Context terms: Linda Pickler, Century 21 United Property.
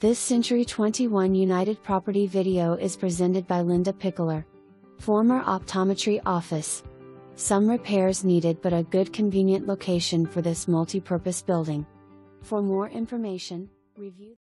This Century 21 United Property video is presented by Linda Pickler. Former optometry office. Some repairs needed, but a good convenient location for this multi-purpose building. For more information, review